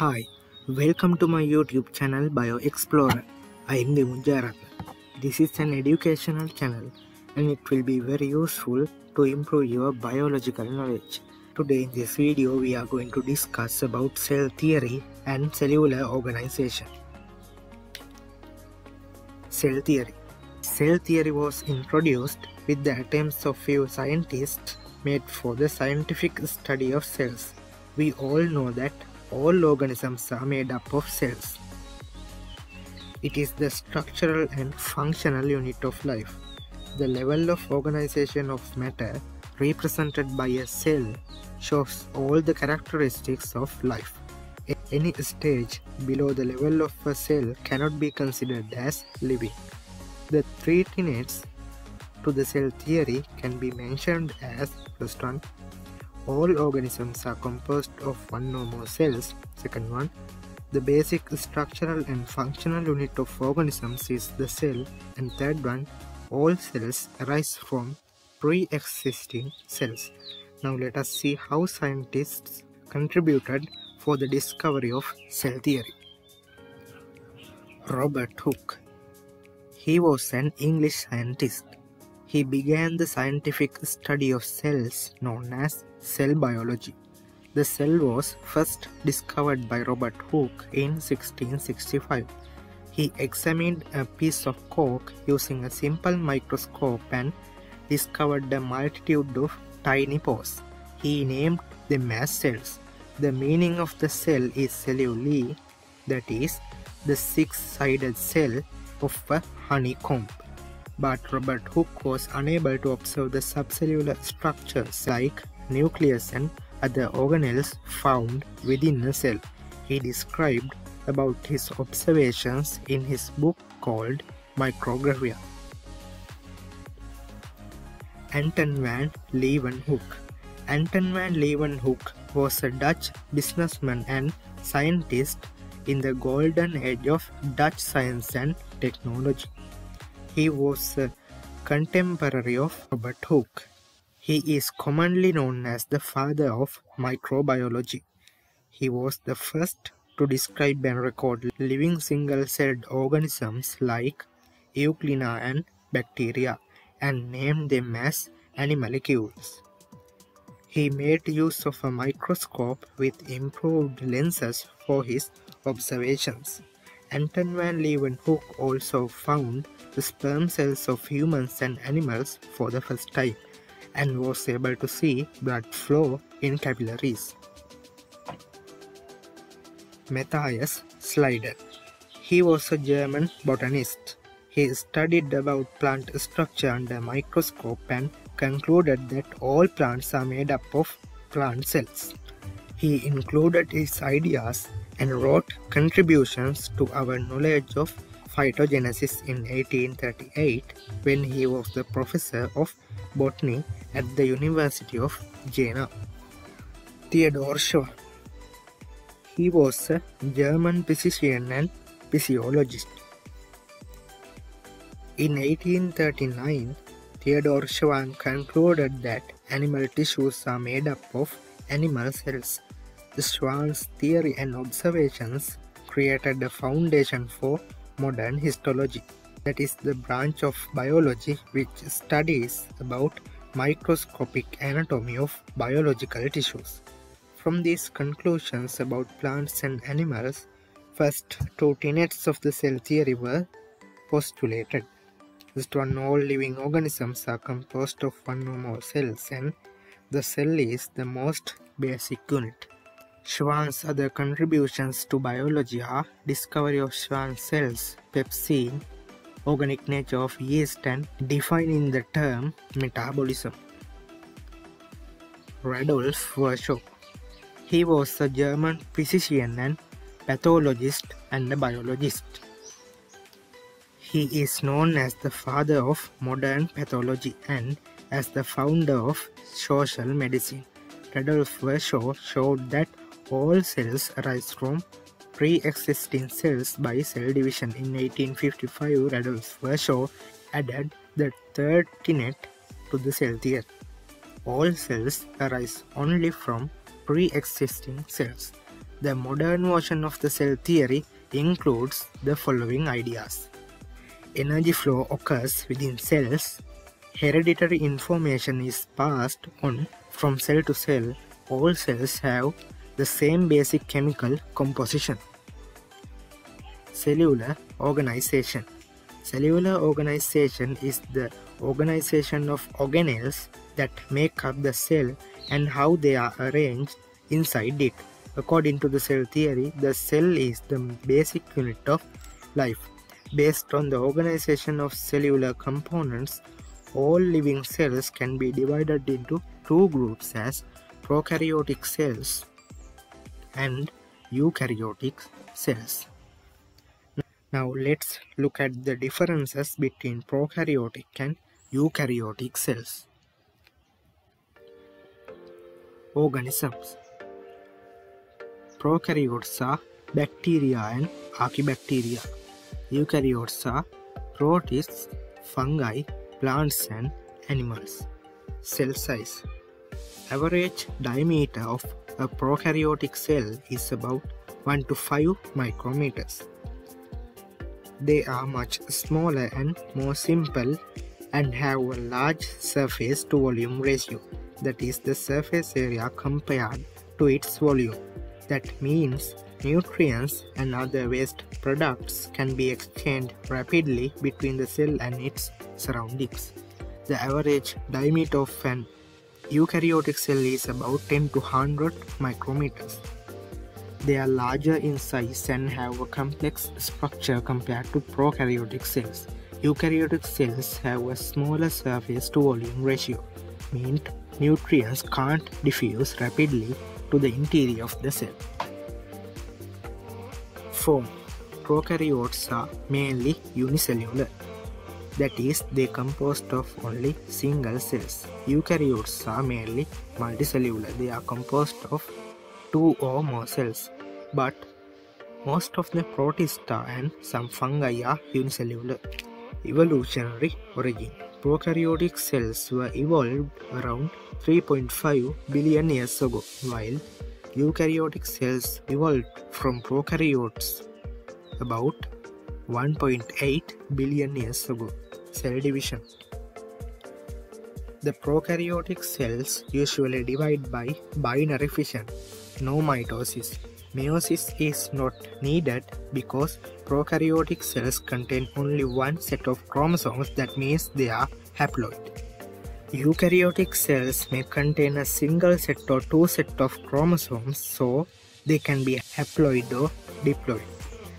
Hi, welcome to my YouTube channel Bio Explorer. I am Neenu Jairam. This is an educational channel and it will be very useful to improve your biological knowledge. Today in this video we are going to discuss about cell theory and cellular organization. Cell theory. Cell theory was introduced with the attempts of few scientists made for the scientific study of cells. We all know that all organisms are made up of cells. It is the structural and functional unit of life. The level of organization of matter represented by a cell shows all the characteristics of life. Any stage below the level of a cell cannot be considered as living. The three tenets to the cell theory can be mentioned as: first one, all organisms are composed of one or more cells. Second one, the basic structural and functional unit of organisms is the cell. And third one, all cells arise from pre-existing cells. Now let us see how scientists contributed for the discovery of cell theory. Robert Hooke. He was an English scientist. He began the scientific study of cells known as cell biology. The cell was first discovered by Robert Hooke in 1665. He examined a piece of cork using a simple microscope and discovered a multitude of tiny pores. He named them as cells. The meaning of the cell is cellule, that is, the six-sided cell of a honeycomb. But Robert Hooke was unable to observe the subcellular structures like nucleus and other organelles found within a cell. He described about his observations in his book called Micrographia. Anton van Leeuwenhoek. Anton van Leeuwenhoek was a Dutch businessman and scientist in the golden age of Dutch science and technology. He was a contemporary of Robert Hooke. He is commonly known as the father of microbiology. He was the first to describe and record living single-celled organisms like Euglena and bacteria and named them as animalcules. He made use of a microscope with improved lenses for his observations. Anton van Leeuwenhoek also found the sperm cells of humans and animals for the first time and was able to see blood flow in capillaries. Matthias Schleiden. He was a German botanist. He studied about plant structure under microscope and concluded that all plants are made up of plant cells. He included his ideas and wrote contributions to our knowledge of phytogenesis in 1838 when he was the professor of botany at the University of Jena. Theodor Schwann. He was a German physician and physiologist. In 1839, Theodor Schwann concluded that animal tissues are made up of animal cells. Schwann's theory and observations created a foundation for modern histology, that is the branch of biology which studies about microscopic anatomy of biological tissues. From these conclusions about plants and animals, first two tenets of the cell theory were postulated. First one, all living organisms are composed of one or more cells and the cell is the most basic unit. Schwann's other contributions to biology are discovery of Schwann cells, pepsin, organic nature of yeast and defining the term metabolism. Rudolf Virchow. He was a German physician and pathologist and a biologist. He is known as the father of modern pathology and as the founder of social medicine. Rudolf Virchow showed that all cells arise from pre-existing cells by cell division. In 1855, Rudolf Virchow added the third tenet to the cell theory. All cells arise only from pre-existing cells. The modern version of the cell theory includes the following ideas. Energy flow occurs within cells. Hereditary information is passed on from cell to cell. All cells have the same basic chemical composition. Cellular organization. Cellular organization is the organization of organelles that make up the cell and how they are arranged inside it. According to the cell theory, the cell is the basic unit of life. Based on the organization of cellular components, all living cells can be divided into two groups as prokaryotic cells and eukaryotic cells. Now let's look at the differences between prokaryotic and eukaryotic cells. Organisms. Prokaryotes are bacteria and archibacteria. Eukaryotes are protists, fungi, plants and animals. Cell size. Average diameter of a prokaryotic cell is about 1 to 5 micrometers. They are much smaller and more simple and have a large surface to volume ratio, that is the surface area compared to its volume. That means nutrients and other waste products can be exchanged rapidly between the cell and its surroundings. The average diameter of an eukaryotic cell is about 10 to 100 micrometers. They are larger in size and have a complex structure compared to prokaryotic cells. Eukaryotic cells have a smaller surface to volume ratio, meaning nutrients can't diffuse rapidly to the interior of the cell. Form. Prokaryotes are mainly unicellular, that is, they composed of only single cells. Eukaryotes are mainly multicellular, they are composed of two or more cells, but most of the protista and some fungi are unicellular. Evolutionary origin. Prokaryotic cells were evolved around 3.5 billion years ago, while eukaryotic cells evolved from prokaryotes about 1.8 billion years ago. Cell division. The prokaryotic cells usually divide by binary fission, no mitosis. Meiosis is not needed because prokaryotic cells contain only one set of chromosomes, that means they are haploid. Eukaryotic cells may contain a single set or two set of chromosomes, so they can be haploid or diploid.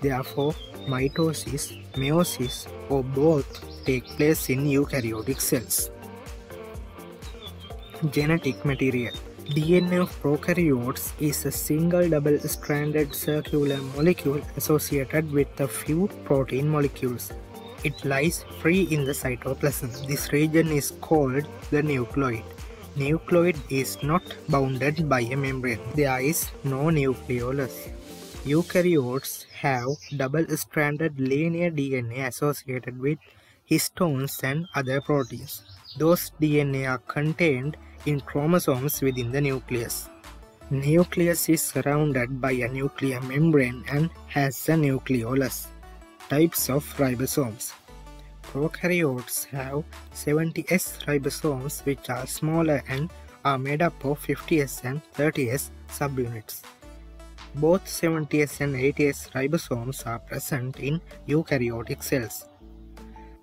Therefore, mitosis, meiosis or both take place in eukaryotic cells. Genetic material. DNA of prokaryotes is a single double-stranded circular molecule associated with a few protein molecules. It lies free in the cytoplasm. This region is called the nucleoid. Nucleoid is not bounded by a membrane. There is no nucleolus. Eukaryotes have double-stranded linear DNA associated with histones and other proteins. Those DNA are contained in chromosomes within the nucleus. Nucleus is surrounded by a nuclear membrane and has a nucleolus. Types of ribosomes. Prokaryotes have 70S ribosomes, which are smaller and are made up of 50S and 30S subunits. Both 70S and 80S ribosomes are present in eukaryotic cells.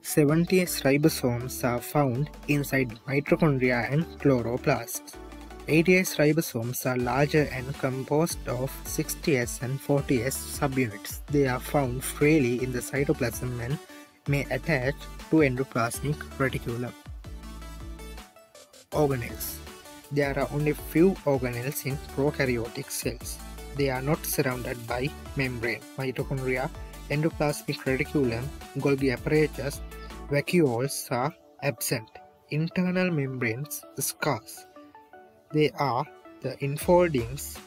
70S ribosomes are found inside mitochondria and chloroplasts. 80S ribosomes are larger and composed of 60S and 40S subunits. They are found freely in the cytoplasm and may attach to endoplasmic reticulum. Organelles. There are only few organelles in prokaryotic cells. They are not surrounded by membrane. Mitochondria, endoplasmic reticulum, Golgi apparatus, vacuoles are absent. Internal membranes, scars. They are the enfoldings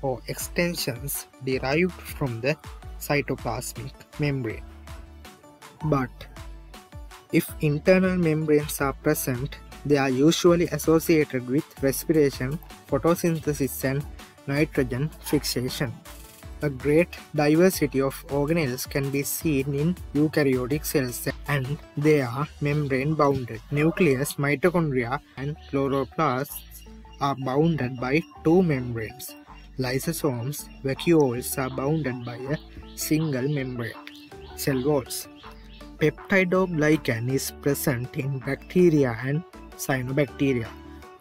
or extensions derived from the cytoplasmic membrane. But if internal membranes are present, they are usually associated with respiration, photosynthesis and nitrogen fixation. A great diversity of organelles can be seen in eukaryotic cells, and they are membrane-bounded. Nucleus, mitochondria, and chloroplasts are bounded by two membranes. Lysosomes, vacuoles are bounded by a single membrane, cell walls. Peptidoglycan is present in bacteria and cyanobacteria.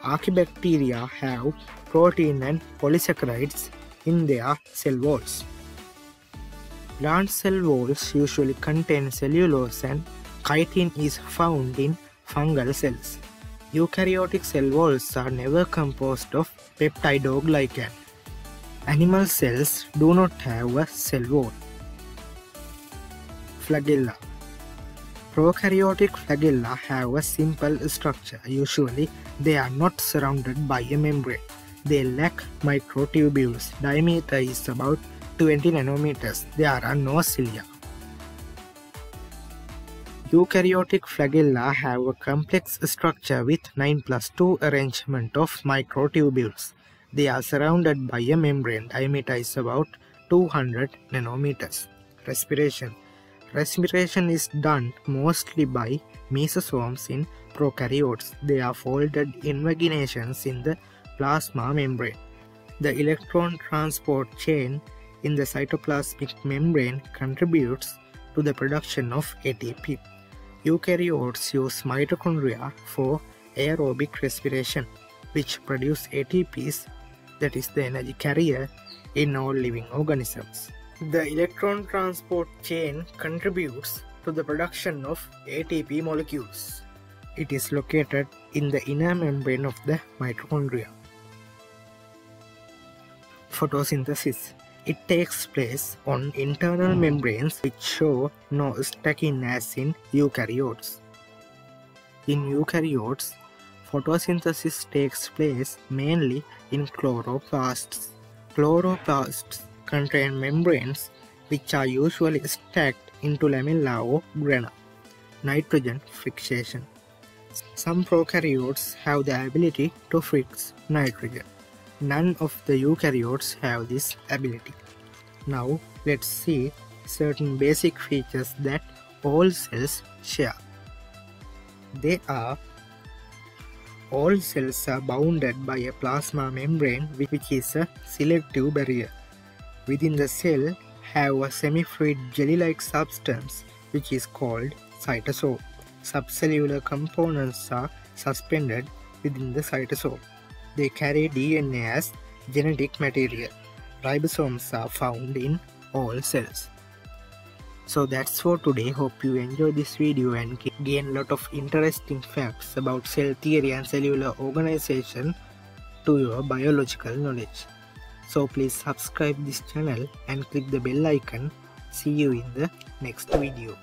Archibacteria have protein and polysaccharides in their cell walls. Plant cell walls usually contain cellulose, and chitin is found in fungal cells. Eukaryotic cell walls are never composed of peptidoglycan. Animal cells do not have a cell wall. Flagella. Prokaryotic flagella have a simple structure. Usually, they are not surrounded by a membrane. They lack microtubules. Diameter is about 20 nanometers. There are no cilia. Eukaryotic flagella have a complex structure with 9+2 arrangement of microtubules. They are surrounded by a membrane. Diameter is about 200 nanometers. Respiration. Respiration is done mostly by mesosomes in prokaryotes. They are folded invaginations in the plasma membrane. The electron transport chain in the cytoplasmic membrane contributes to the production of ATP. Eukaryotes use mitochondria for aerobic respiration, which produce ATPs, that is the energy carrier, in all living organisms. The electron transport chain contributes to the production of ATP molecules. It is located in the inner membrane of the mitochondria. Photosynthesis. It takes place on internal membranes, which show no stacking as in eukaryotes. In eukaryotes, photosynthesis takes place mainly in chloroplasts. Chloroplasts contain membranes which are usually stacked into lamella or grana. Nitrogen fixation. Some prokaryotes have the ability to fix nitrogen. None of the eukaryotes have this ability. Now let's see certain basic features that all cells share. All cells are bounded by a plasma membrane, which is a selective barrier. Within the cell have a semi-fluid jelly-like substance which is called cytosol. Subcellular components are suspended within the cytosol. They carry DNA as genetic material. Ribosomes are found in all cells. So that's for today. Hope you enjoy this video and gain a lot of interesting facts about cell theory and cellular organization to your biological knowledge. So please subscribe this channel and click the bell icon. See you in the next video.